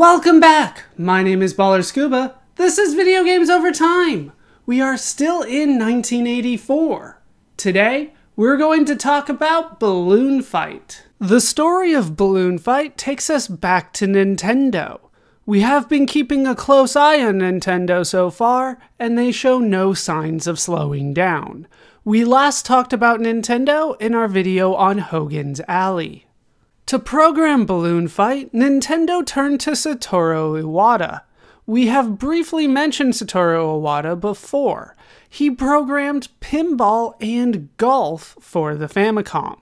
Welcome back! My name is BallerScuba. This is Video Games Over Time. We are still in 1984. Today, we're going to talk about Balloon Fight. The story of Balloon Fight takes us back to Nintendo. We have been keeping a close eye on Nintendo so far, and they show no signs of slowing down. We last talked about Nintendo in our video on Hogan's Alley. To program Balloon Fight, Nintendo turned to Satoru Iwata. We have briefly mentioned Satoru Iwata before. He programmed pinball and golf for the Famicom.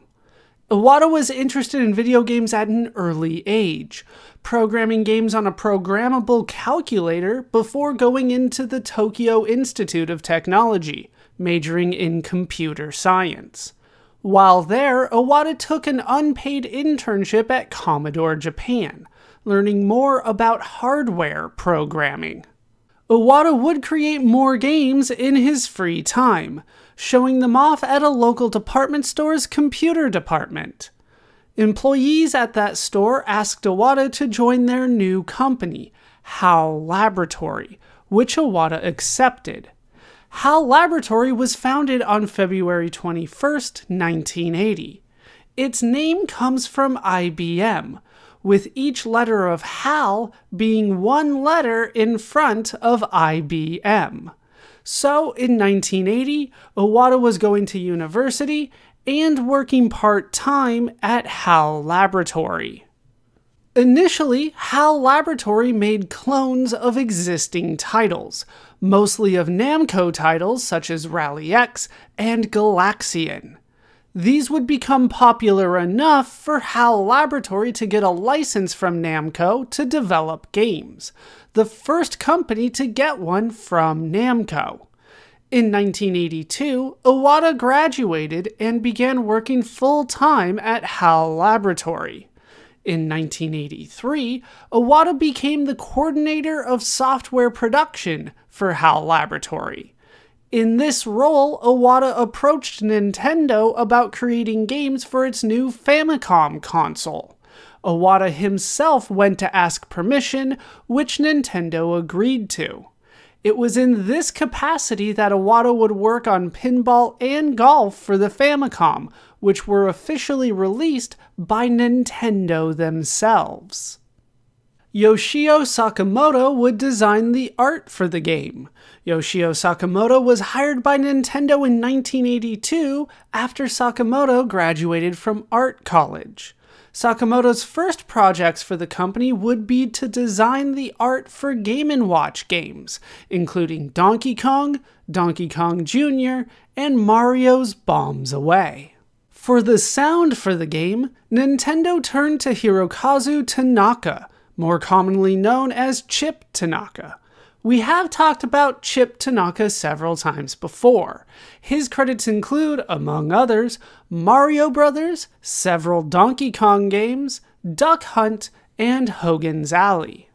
Iwata was interested in video games at an early age, programming games on a programmable calculator before going into the Tokyo Institute of Technology, majoring in computer science. While there, Iwata took an unpaid internship at Commodore Japan, learning more about hardware programming. Iwata would create more games in his free time, showing them off at a local department store's computer department. Employees at that store asked Iwata to join their new company, HAL Laboratory, which Iwata accepted. HAL Laboratory was founded on February 21, 1980. Its name comes from IBM, with each letter of HAL being one letter in front of IBM. So, in 1980, Iwata was going to university and working part-time at HAL Laboratory. Initially, HAL Laboratory made clones of existing titles, mostly of Namco titles such as Rally X and Galaxian. These would become popular enough for HAL Laboratory to get a license from Namco to develop games, the first company to get one from Namco. In 1982, Iwata graduated and began working full-time at HAL Laboratory. In 1983, Iwata became the coordinator of software production for HAL Laboratory. In this role, Iwata approached Nintendo about creating games for its new Famicom console. Iwata himself went to ask permission, which Nintendo agreed to. It was in this capacity that Iwata would work on pinball and golf for the Famicom, which were officially released by Nintendo themselves. Yoshio Sakamoto would design the art for the game. Yoshio Sakamoto was hired by Nintendo in 1982 after Sakamoto graduated from art college. Sakamoto's first projects for the company would be to design the art for Game & Watch games, including Donkey Kong, Donkey Kong Jr., and Mario's Bombs Away. For the sound for the game, Nintendo turned to Hirokazu Tanaka, more commonly known as Chip Tanaka. We have talked about Chip Tanaka several times before. His credits include, among others, Mario Brothers, several Donkey Kong games, Duck Hunt, and Hogan's Alley.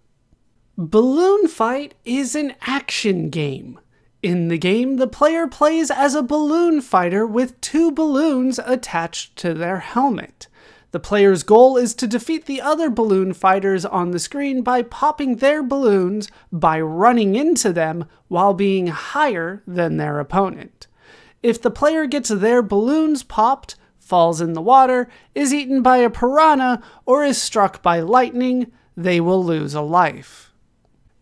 Balloon Fight is an action game. In the game, the player plays as a balloon fighter with two balloons attached to their helmet. The player's goal is to defeat the other balloon fighters on the screen by popping their balloons by running into them while being higher than their opponent. If the player gets their balloons popped, falls in the water, is eaten by a piranha, or is struck by lightning, they will lose a life.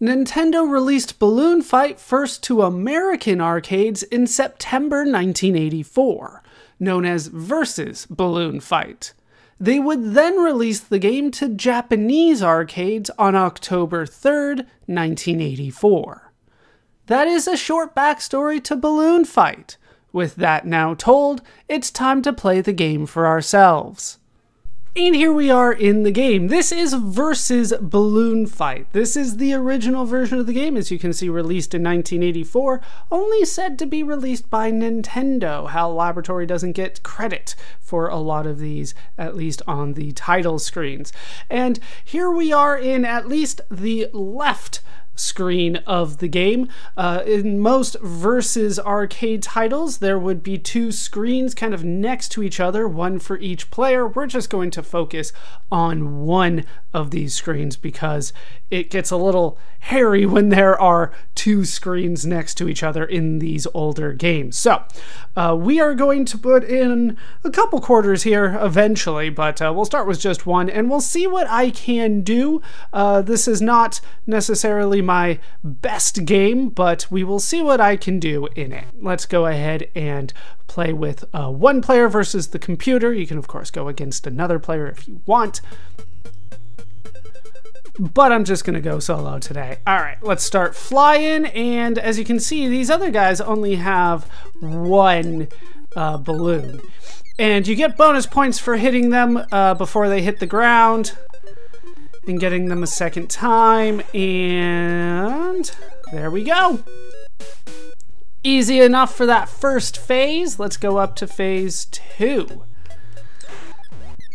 Nintendo released Balloon Fight first to American arcades in September 1984, known as Vs. Balloon Fight. They would then release the game to Japanese arcades on October 3rd, 1984. That is a short backstory to Balloon Fight. With that now told, it's time to play the game for ourselves. And here we are in the game. This is Vs. Balloon Fight. This is the original version of the game, as you can see, released in 1984, only said to be released by Nintendo. HAL Laboratory doesn't get credit for a lot of these, at least on the title screens. And here we are in at least the left screen of the game. In most Versus arcade titles, there would be two screens kind of next to each other, one for each player. We're just going to focus on one of these screens because it gets a little hairy when there are two screens next to each other in these older games. So we are going to put in a couple quarters here eventually, but we'll start with just one and we'll see what I can do. This is not necessarily my best game, but we will see what I can do in it. Let's go ahead and play with one player versus the computer. You can of course go against another player if you want, but I'm just gonna go solo today. All right, let's start flying. And as you can see, these other guys only have one balloon, and you get bonus points for hitting them before they hit the ground and getting them a second time. And there we go. Easy enough for that first phase. Let's go up to phase two.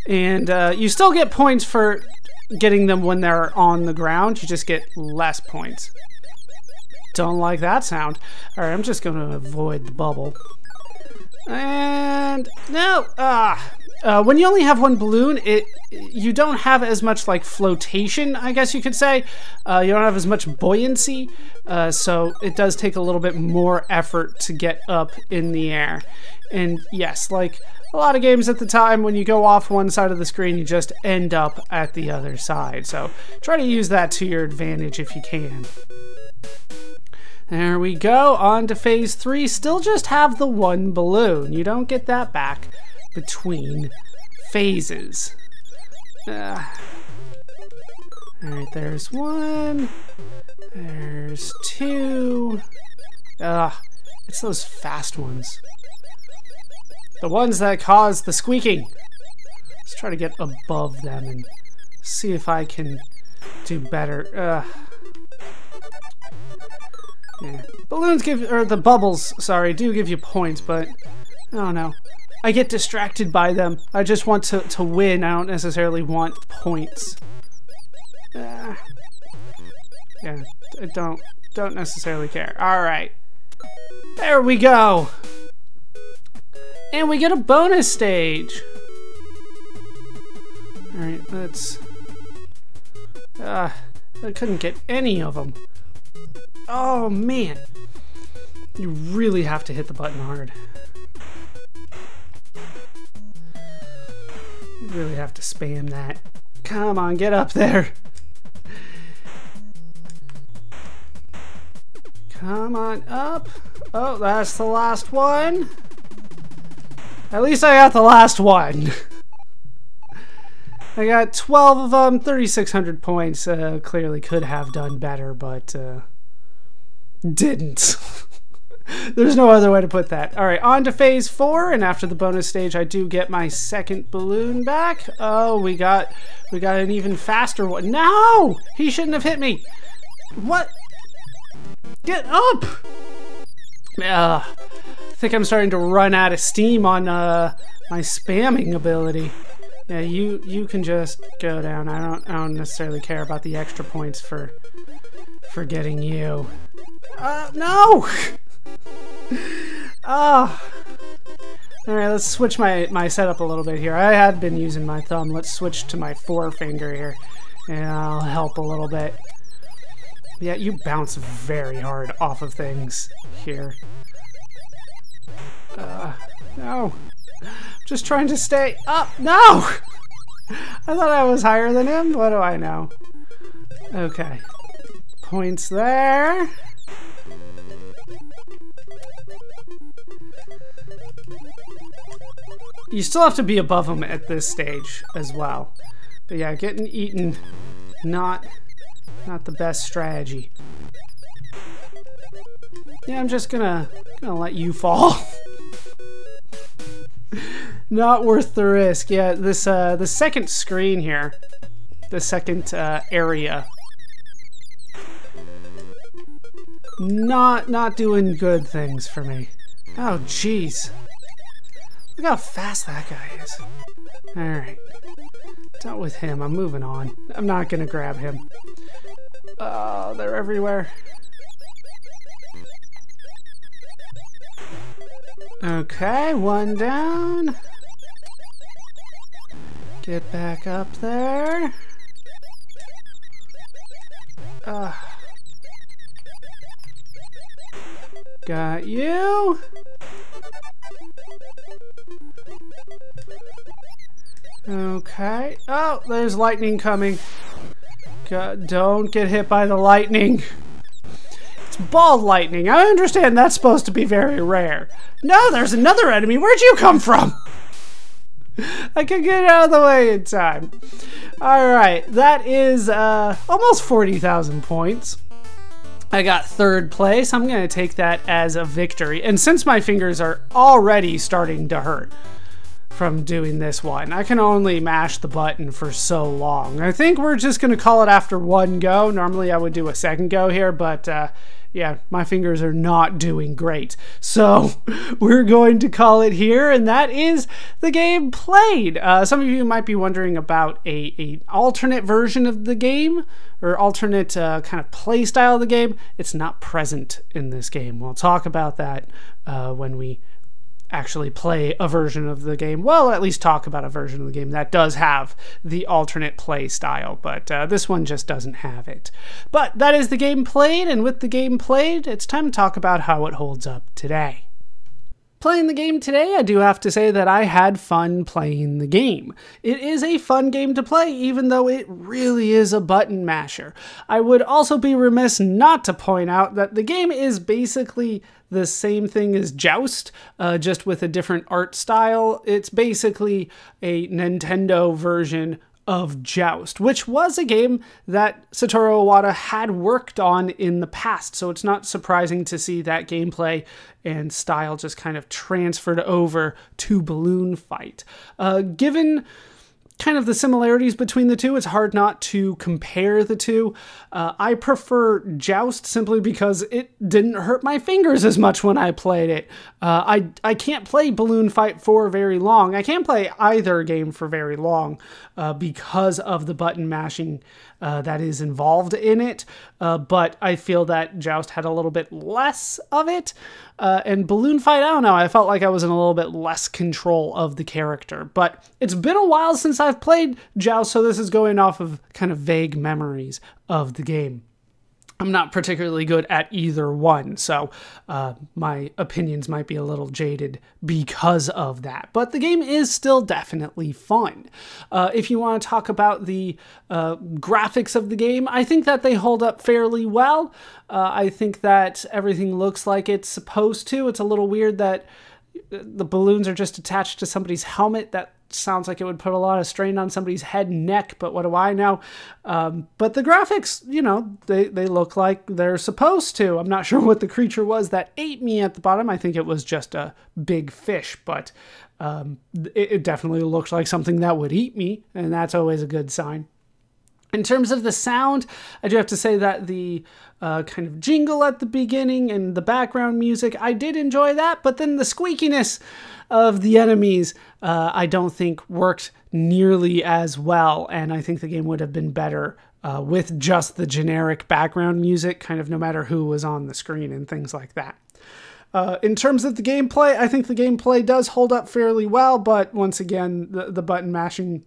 And you still get points for getting them when they're on the ground. You just get less points. Don't like that sound. All right, I'm just gonna avoid the bubble. And no, when you only have one balloon, you don't have as much like flotation, I guess you could say. You don't have as much buoyancy, so it does take a little bit more effort to get up in the air. And yes, like a lot of games at the time, when you go off one side of the screen, you just end up at the other side. So try to use that to your advantage if you can. There we go, on to phase three. Still just have the one balloon. You don't get that back between phases. All right, there's one. There's two. It's those fast ones. The ones that cause the squeaking. Let's try to get above them and see if I can do better. Yeah. Balloons give, or the bubbles, sorry, do give you points, but I don't know. I get distracted by them. I just want to win. I don't necessarily want points. Yeah, I don't necessarily care. All right, there we go. And we get a bonus stage. All right, let's. I couldn't get any of them. Oh man, you really have to hit the button hard. You really have to spam that. Come on, get up there. Come on up. Oh, that's the last one. At least I got the last one. I got 12 of them, 3,600 points. Clearly could have done better, but didn't. There's no other way to put that. All right, on to phase four, and after the bonus stage, I do get my second balloon back. Oh, we got an even faster one. No, he shouldn't have hit me. What? Get up! I think I'm starting to run out of steam on my spamming ability. Yeah, you can just go down. I don't necessarily care about the extra points for getting you. No! Oh. All right, let's switch my setup a little bit here. I had been using my thumb. Let's switch to my forefinger here, and I'll help a little bit. Yeah, you bounce very hard off of things here. No. Just trying to stay up. No! I thought I was higher than him. What do I know? Okay. Points there. You still have to be above him at this stage as well. But yeah, getting eaten, not the best strategy. Yeah, I'm just gonna let you fall. Not worth the risk. Yeah, this the second screen here, the second area. Not doing good things for me. Oh jeez. Look how fast that guy is. All right. Dealt with him. I'm moving on. I'm not gonna grab him. Oh, they're everywhere. Okay, one down. Get back up there. Ugh. Got you. Okay. Oh, there's lightning coming. God, don't get hit by the lightning. It's ball lightning. I understand that's supposed to be very rare. No, there's another enemy. Where'd you come from? I can get out of the way in time. All right, that is almost 40,000 points. I got third place. I'm going to take that as a victory. And since my fingers are already starting to hurt from doing this one, I can only mash the button for so long. I think we're just going to call it after one go. Normally I would do a second go here, but yeah, my fingers are not doing great. So we're going to call it here, and that is the game played. Some of you might be wondering about an alternate version of the game, or alternate kind of play style of the game. It's not present in this game. We'll talk about that when we actually play a version of the game. Well, at least talk about a version of the game that does have the alternate play style, but this one just doesn't have it. But that is the game played, and with the game played, it's time to talk about how it holds up today. Playing the game today, I do have to say that I had fun playing the game. It is a fun game to play, even though it really is a button masher. I would also be remiss not to point out that the game is basically the same thing as Joust, just with a different art style. It's basically a Nintendo version of Joust, which was a game that Satoru Iwata had worked on in the past, so it's not surprising to see that gameplay and style just kind of transferred over to Balloon Fight. Given kind of the similarities between the two, it's hard not to compare the two. I prefer Joust simply because it didn't hurt my fingers as much when I played it. I can't play Balloon Fight for very long. I can't play either game for very long because of the button mashing that is involved in it, but I feel that Joust had a little bit less of it, and Balloon Fight, I don't know, I felt like I was in a little bit less control of the character, but it's been a while since I've played Joust, so this is going off of kind of vague memories of the game. I'm not particularly good at either one, so my opinions might be a little jaded because of that. But the game is still definitely fun. If you want to talk about the graphics of the game, I think that they hold up fairly well. I think that everything looks like it's supposed to. It's a little weird that the balloons are just attached to somebody's helmet. That sounds like it would put a lot of strain on somebody's head and neck, but what do I know? But the graphics, you know, they look like they're supposed to. I'm not sure what the creature was that ate me at the bottom. I think it was just a big fish, but it definitely looked like something that would eat me, and that's always a good sign. In terms of the sound, I do have to say that the kind of jingle at the beginning and the background music, I did enjoy that, but then the squeakiness of the enemies I don't think worked nearly as well, and I think the game would have been better with just the generic background music, kind of no matter who was on the screen and things like that. In terms of the gameplay, I think the gameplay does hold up fairly well, but once again, the button mashing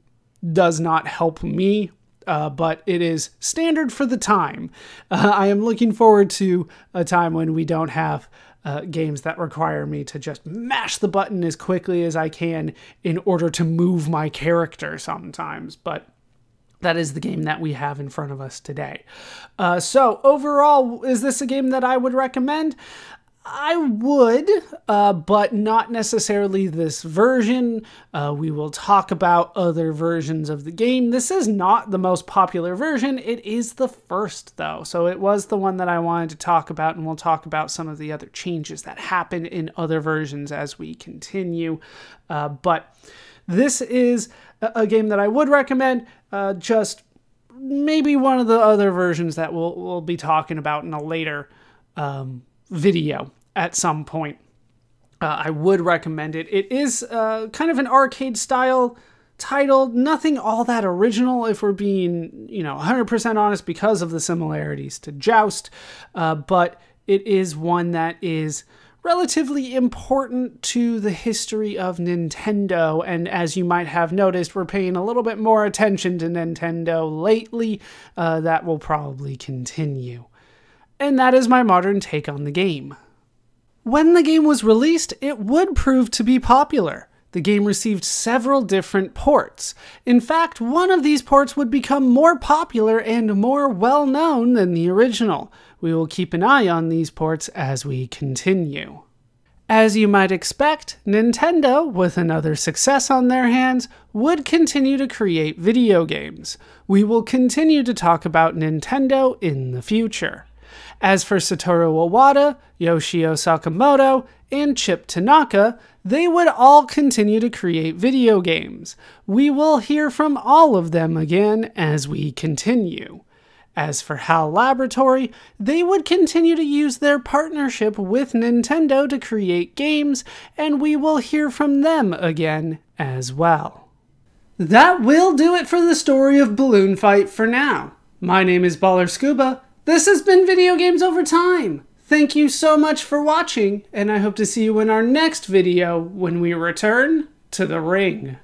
does not help me. But it is standard for the time. I am looking forward to a time when we don't have games that require me to just mash the button as quickly as I can in order to move my character sometimes, but that is the game that we have in front of us today. So overall, is this a game that I would recommend? I would, but not necessarily this version. We will talk about other versions of the game. This is not the most popular version. It is the first, though, so it was the one that I wanted to talk about, and we'll talk about some of the other changes that happen in other versions as we continue. But this is a game that I would recommend, just maybe one of the other versions that we'll be talking about in a later video at some point. I would recommend it. It is kind of an arcade style title, nothing all that original if we're being, 100% honest, because of the similarities to Joust, but it is one that is relatively important to the history of Nintendo, and as you might have noticed, we're paying a little bit more attention to Nintendo lately. That will probably continue. And that is my modern take on the game. When the game was released, it would prove to be popular. The game received several different ports. In fact, one of these ports would become more popular and more well-known than the original. We will keep an eye on these ports as we continue. As you might expect, Nintendo, with another success on their hands, would continue to create video games. We will continue to talk about Nintendo in the future. As for Satoru Iwata, Yoshio Sakamoto, and Chip Tanaka, they would all continue to create video games. We will hear from all of them again as we continue. As for HAL Laboratory, they would continue to use their partnership with Nintendo to create games, and we will hear from them again as well. That will do it for the story of Balloon Fight for now. My name is BallerScuba. This has been Video Games Over Time. Thank you so much for watching, and I hope to see you in our next video when we return to the ring.